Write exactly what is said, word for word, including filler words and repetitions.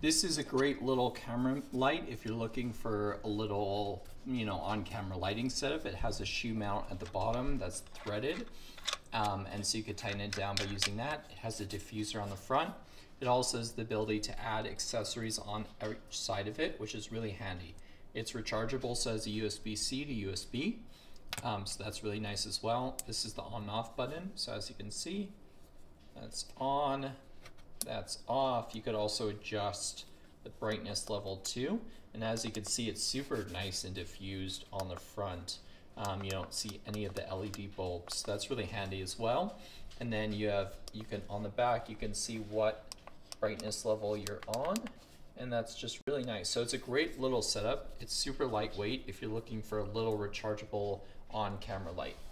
This is a great little camera light if you're looking for a little, you know, on-camera lighting setup. It has a shoe mount at the bottom that's threaded, um, and so you could tighten it down by using that. It has a diffuser on the front. It also has the ability to add accessories on each side of it, which is really handy. It's rechargeable, so it has a U S B C to U S B, um, so that's really nice as well. This is the on and off button, so as you can see, that's on, that's off. You could also adjust the brightness level too, and as you can see, it's super nice and diffused on the front. Um, you don't see any of the L E D bulbs. That's really handy as well. And then you have, you can on the back, you can see what brightness level you're on, and that's just really nice. So it's a great little setup. It's super lightweight if you're looking for a little rechargeable on-camera light.